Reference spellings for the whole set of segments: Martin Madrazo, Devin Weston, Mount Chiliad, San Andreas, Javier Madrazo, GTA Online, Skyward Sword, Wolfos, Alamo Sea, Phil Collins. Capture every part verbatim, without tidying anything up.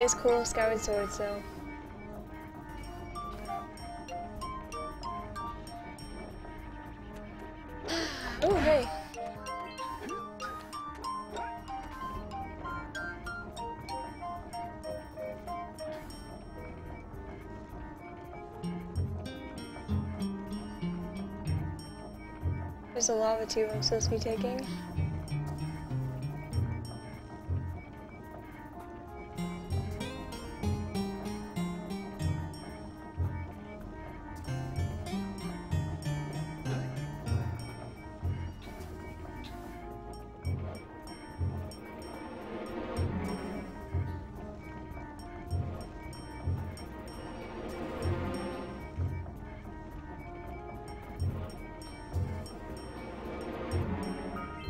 It's called Skyward Sword, so... oh, hey! There's a lava tube I'm supposed to be taking.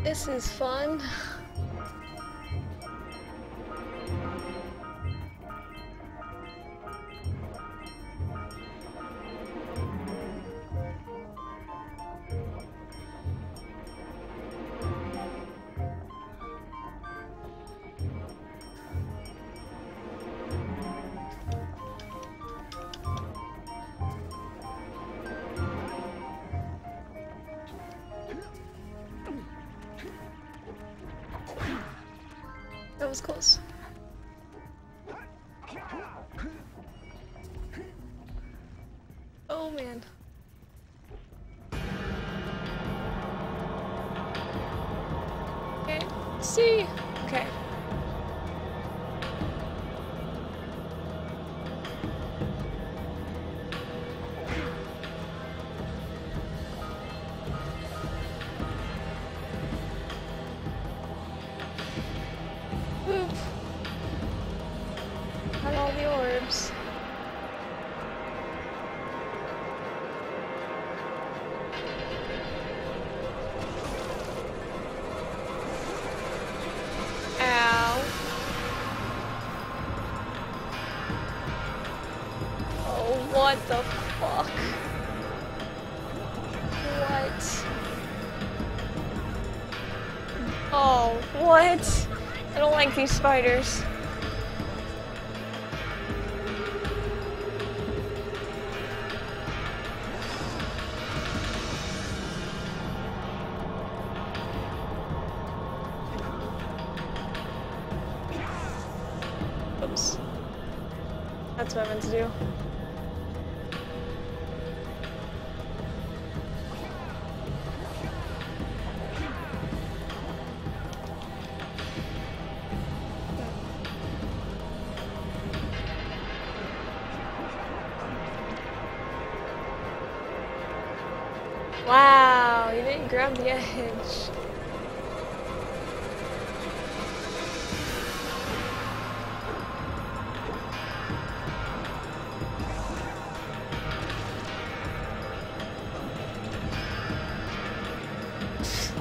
This is fun. That was close. Oh man. Okay, see. Okay. What the fuck? What? Oh, what? I don't like these spiders. Oops. That's what I meant to do. Wow, you didn't grab the edge.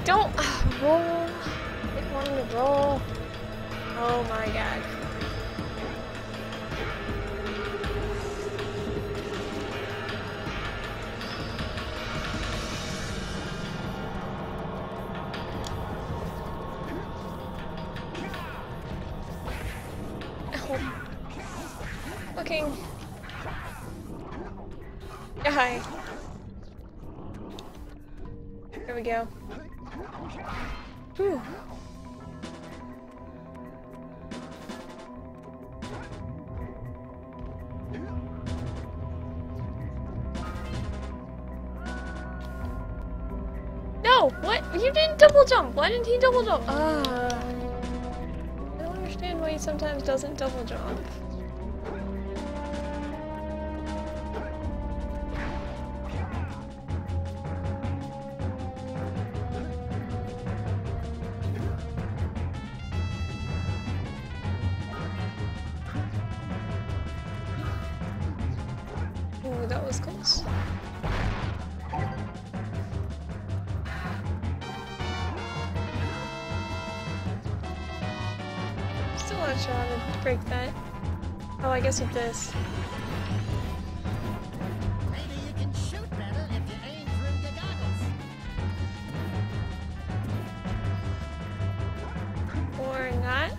Don't roll. It wanted to roll. Oh my god. Fucking die. There we go. Whew. No! What? You didn't double jump! Why didn't he double jump? Uh, I don't understand why he sometimes doesn't double jump. That was close. Still not sure how to break that. Oh, I guess with this. Maybe you can shoot better if you aim through the goggles. Or not.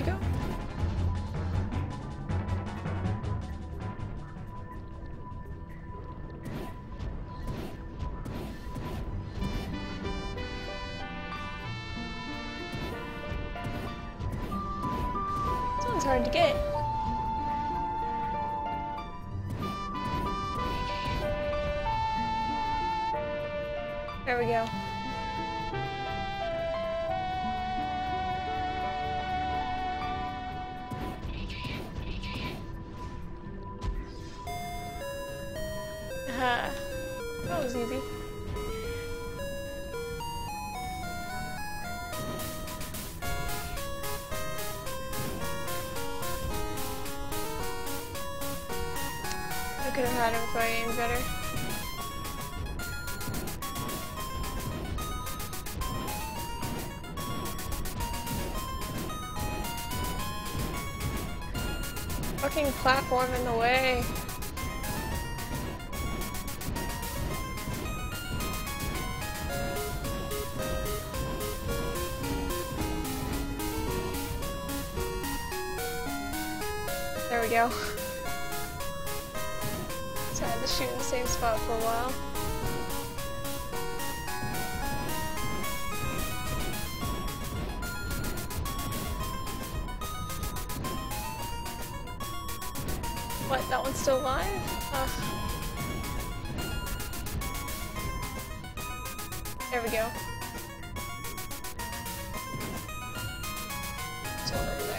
you go? This one's hard to get. There we go. That was easy. I could have had him play any better. Fucking platform in the way. There we go. So I had to shoot in the same spot for a while. What, that one's still alive? Ugh. There we go. It's all over there.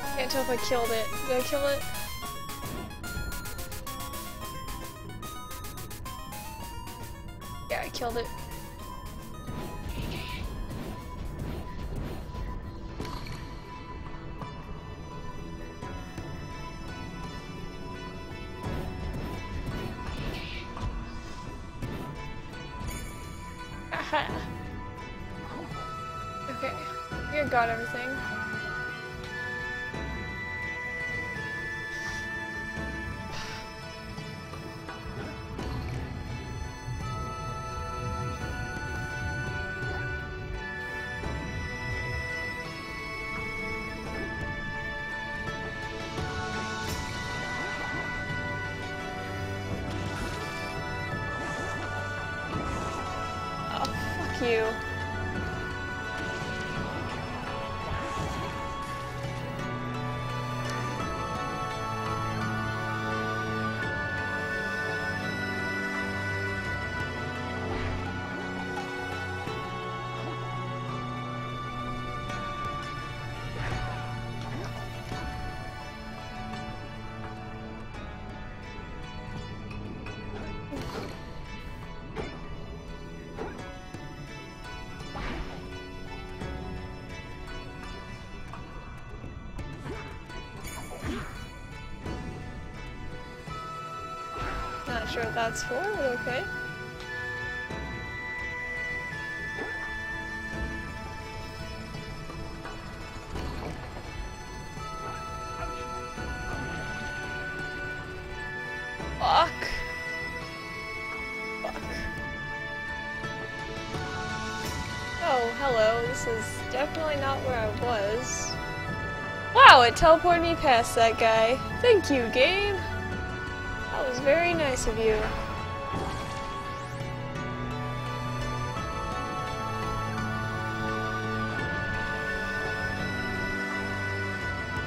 I can't tell if I killed it. Did I kill it? Yeah, I killed it. Haha. Okay, we got everything. You. Not sure what that's for, but okay. Fuck. Fuck. Oh, hello. This is definitely not where I was. Wow, it teleported me past that guy. Thank you, game. That was very nice of you.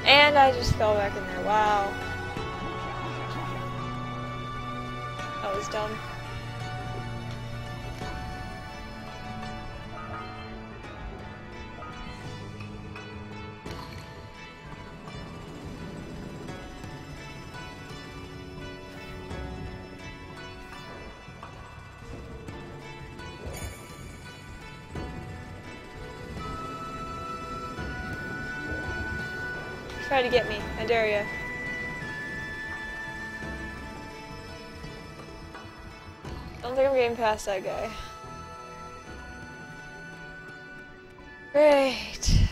And I just fell back in there. Wow. That was dumb. Try to get me, I dare you. I don't think I'm getting past that guy. Great.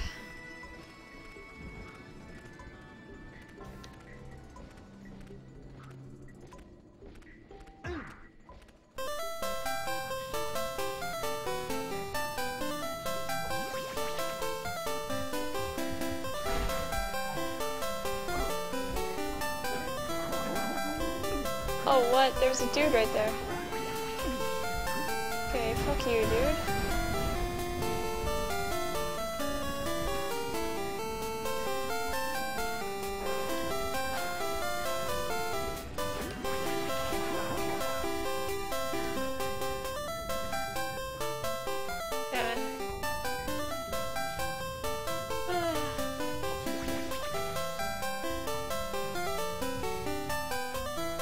Oh, what? There's a dude right there. Okay, fuck you, dude.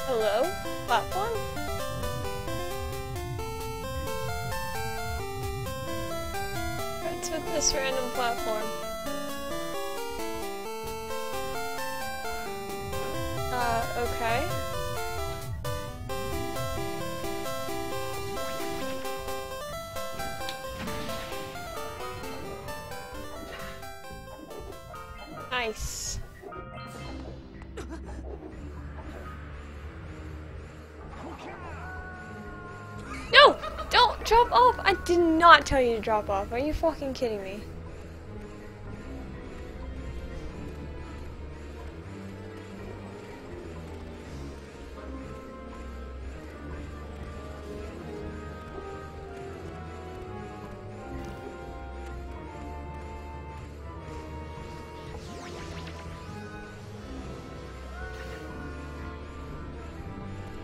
Hello? Platform? What's with this random platform? Uh, okay. Nice. No! Don't drop off! I did not tell you to drop off. Are you fucking kidding me?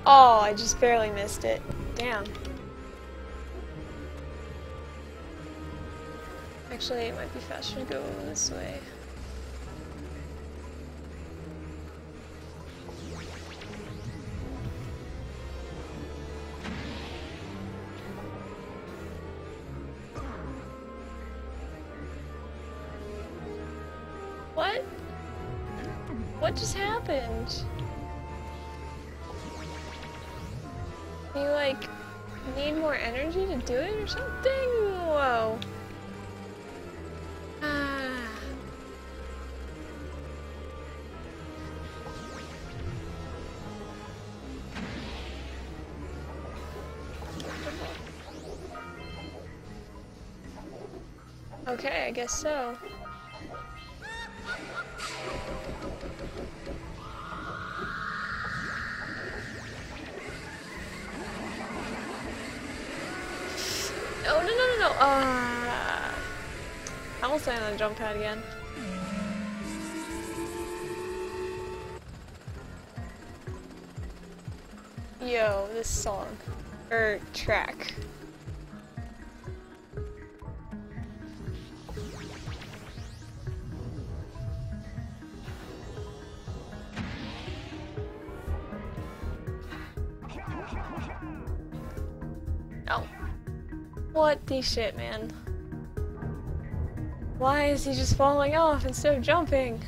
Oh, I just barely missed it. Damn. Actually, it might be faster to go this way. What? What just happened? You, like, need more energy to do it or something? Whoa. Ah. Okay, I guess so. Oh, no, no, no, no. Uh, I'm also on the jump pad again. Yo, this song. Er, track. No. What the shit, man? Why is he just falling off instead of jumping?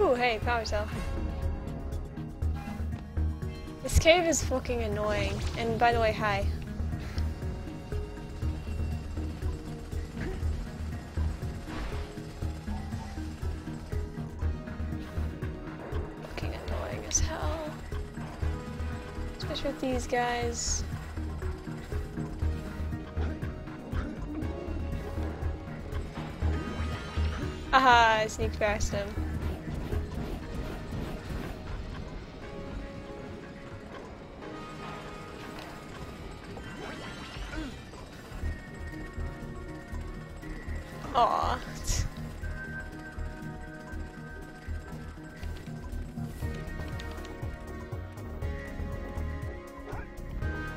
Ooh, hey, power cell. This cave is fucking annoying. And by the way, hi. Fucking annoying as hell. Especially with these guys. Aha, I sneaked past him. Aww.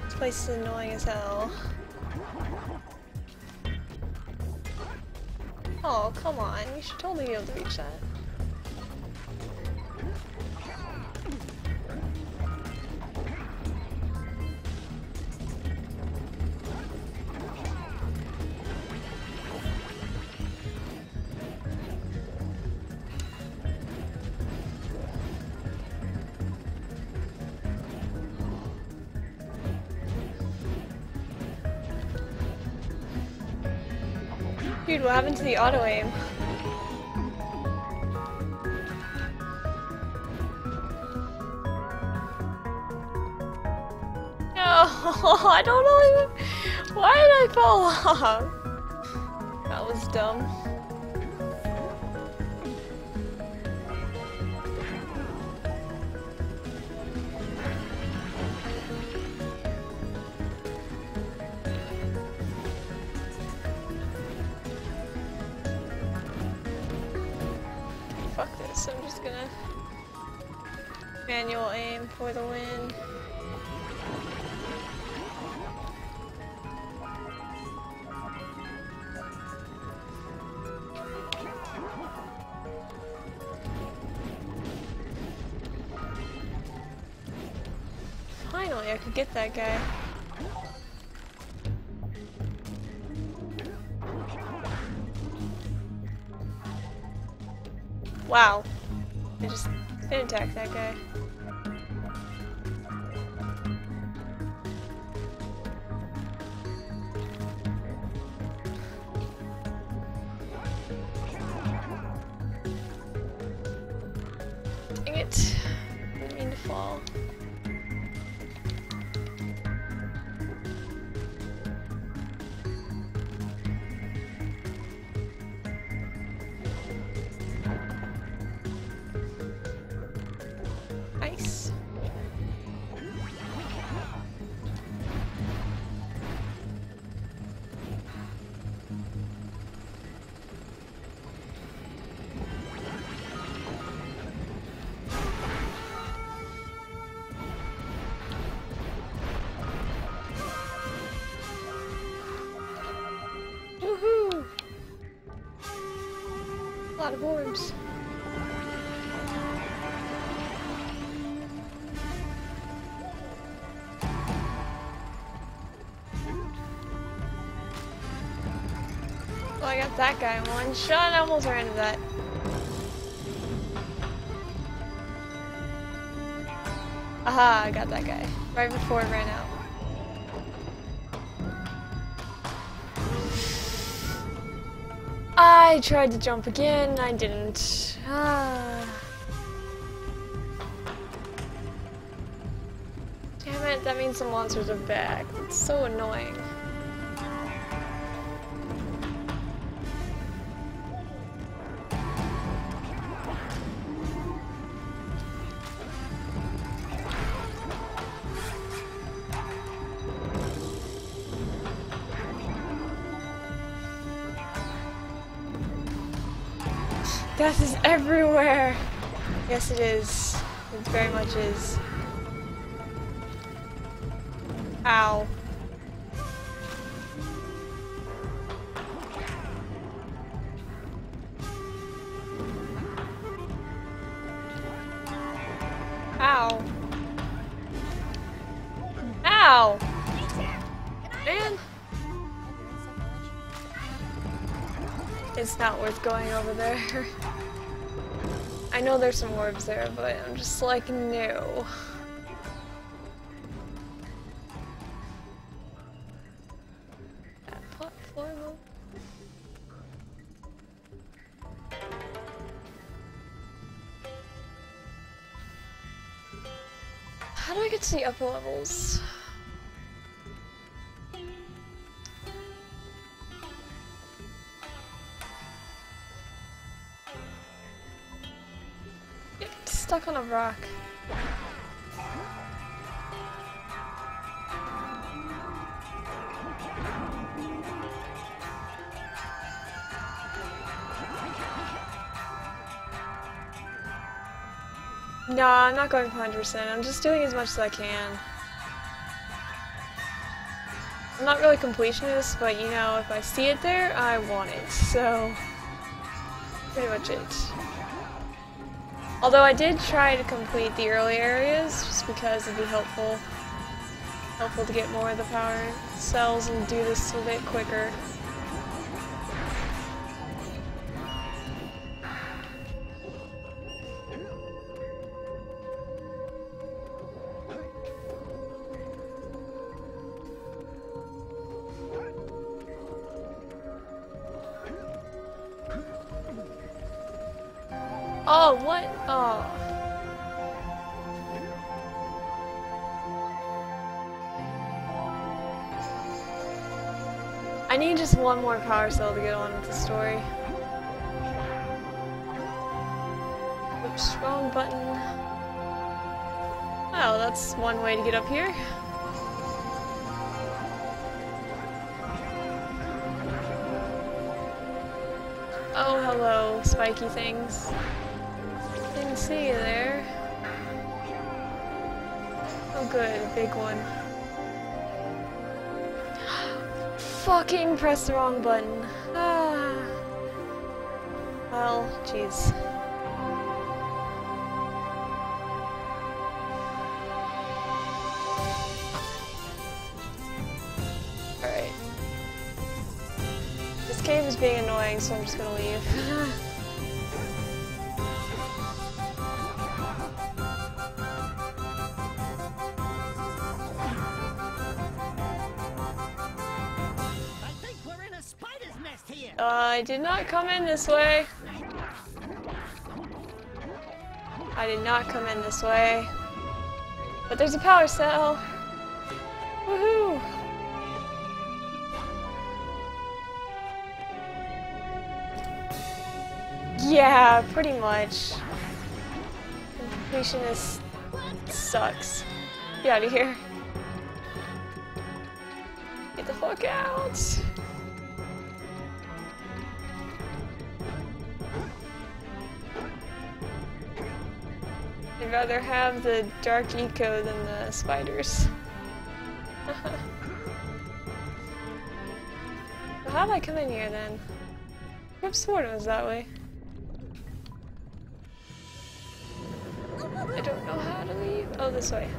This place is annoying as hell. Oh, come on. You should totally be able to reach that. Dude, what happened to the auto aim? Oh, I don't know even. Why did I fall off? That was dumb. Fuck this, I'm just gonna manual aim for the win. Finally, I could get that guy. Wow, I just didn't attack that guy. Dang it, I didn't mean to fall. A lot of orbs. Well, I got that guy in one shot. I almost ran into that. Aha, I got that guy right before it ran out. I tried to jump again, I didn't. Ah. Damn it, that means the monsters are back. That's so annoying. Death is everywhere! Yes it is. It very much is. Ow. Ow. Ow! Man! It's not worth going over there. I know there's some orbs there, but I'm just like, no. That platform. How do I get to the upper levels? Stuck on a rock. No, I'm not going for one hundred percent. I'm just doing as much as I can. I'm not really completionist, but you know, if I see it there, I want it. So, pretty much it. Although I did try to complete the early areas, just because it'd be helpful, helpful to get more of the power cells and do this a bit quicker. Oh, what? Oh. I need just one more power cell to get on with the story. Oops, wrong button. Oh, that's one way to get up here. Oh, hello, spiky things. Didn't see you there. Oh good, a big one. Fucking pressed the wrong button. Ah. Well, jeez. Alright. This cave is being annoying, so I'm just gonna leave. I did not come in this way. I did not come in this way. But there's a power cell. Woohoo! Yeah, pretty much. Completionist sucks. Get out of here. Get the fuck out! I'd rather have the dark eco than the spiders. Well, how'd I come in here then? I've sworn it was that way. I don't know how to leave. Oh, this way.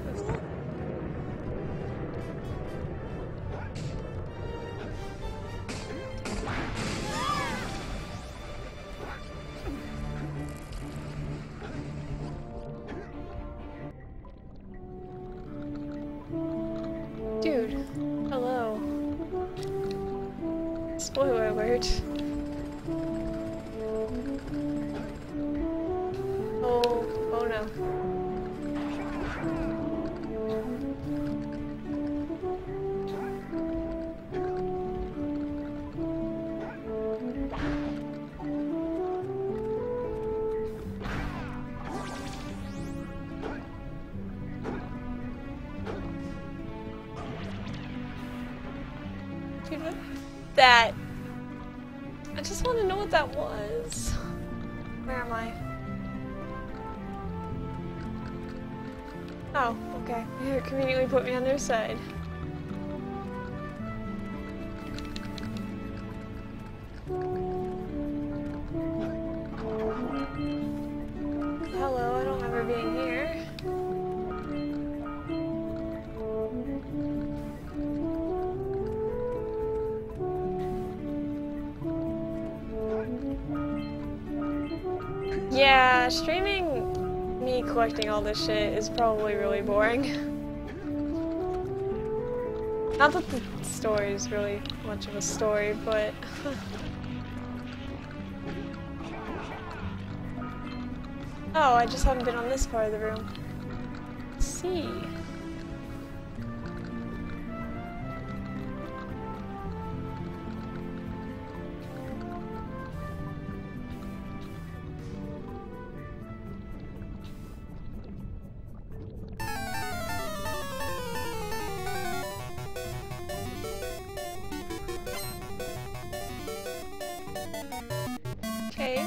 Spoiler alert. Oh, oh no. Dude, what? That. I just want to know what that was. Where am I? Oh, okay. It conveniently put me on their side. Hello, I don't remember being here. Yeah, streaming me collecting all this shit is probably really boring. Not that the story is really much of a story, but... Oh, I just haven't been on this part of the room. Let's see. Cave.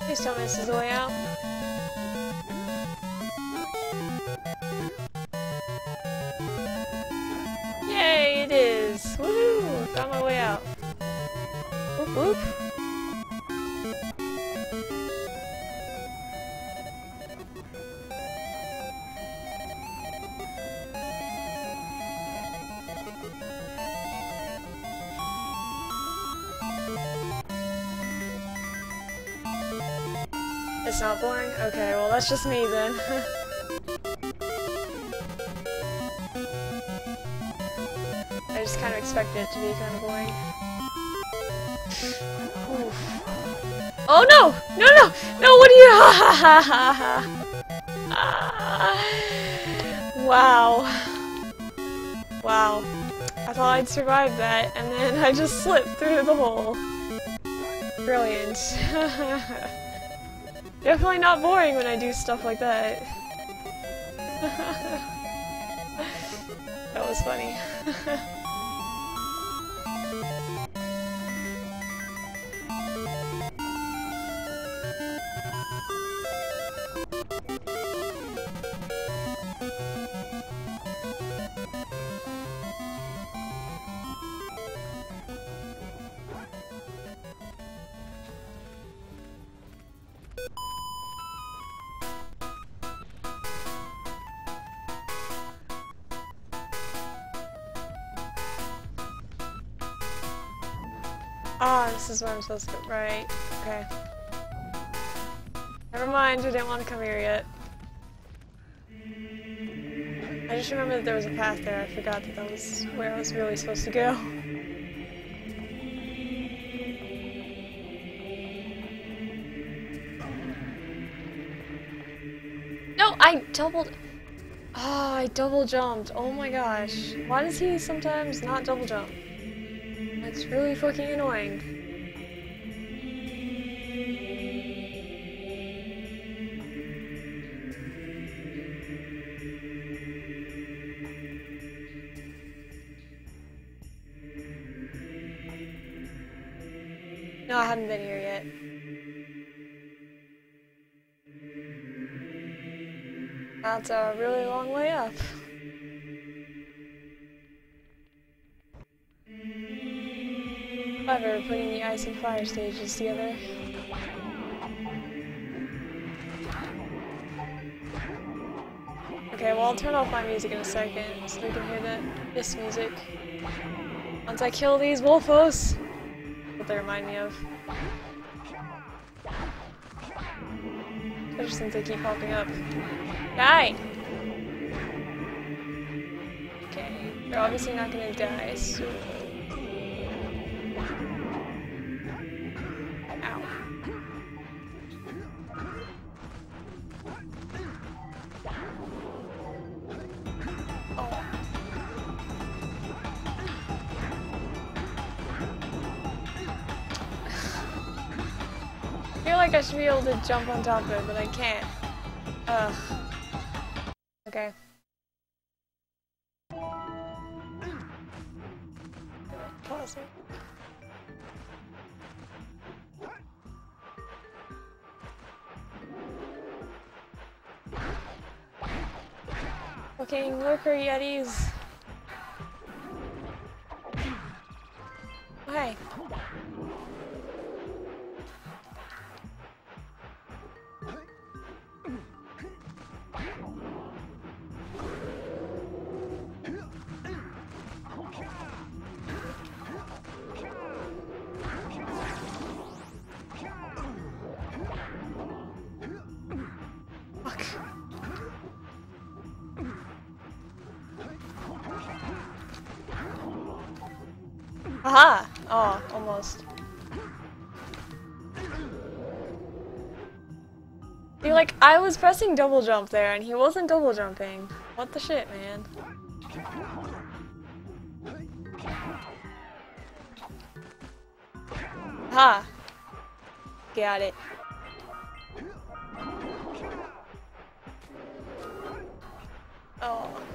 Please tell me this is the way out. Yay, it is! Woohoo! Found my way out. Whoop whoop. It's not boring? Okay, well that's just me then. I just kind of expected it to be kind of boring. Oof. Oh no! No, no! No, what are you? Ah, wow. Wow. I thought I'd survived that, and then I just slipped through the hole. Brilliant. Definitely not boring when I do stuff like that. That was funny. Ah, oh, this is where I'm supposed to go. Right. Okay. Never mind, I didn't want to come here yet. I just remember that there was a path there. I forgot that that was where I was really supposed to go. No, I doubled. Oh, I double jumped. Oh my gosh. Why does he sometimes not double jump? It's really fucking annoying. No, I haven't been here yet. That's a really long way up. Clever, putting the ice and fire stages together. Okay, well I'll turn off my music in a second so we can hear that this music. Once I kill these wolfos, what they remind me of. Especially since they keep popping up. Die! Okay, they're obviously not gonna die, so. I feel like I should be able to jump on top of it, but I can't. Ugh. Okay. Pause it. Fucking lurker yetis. Okay. Aha! Oh, almost. See, like, I was pressing double jump there, and he wasn't double jumping. What the shit, man? Aha! Got it. Oh.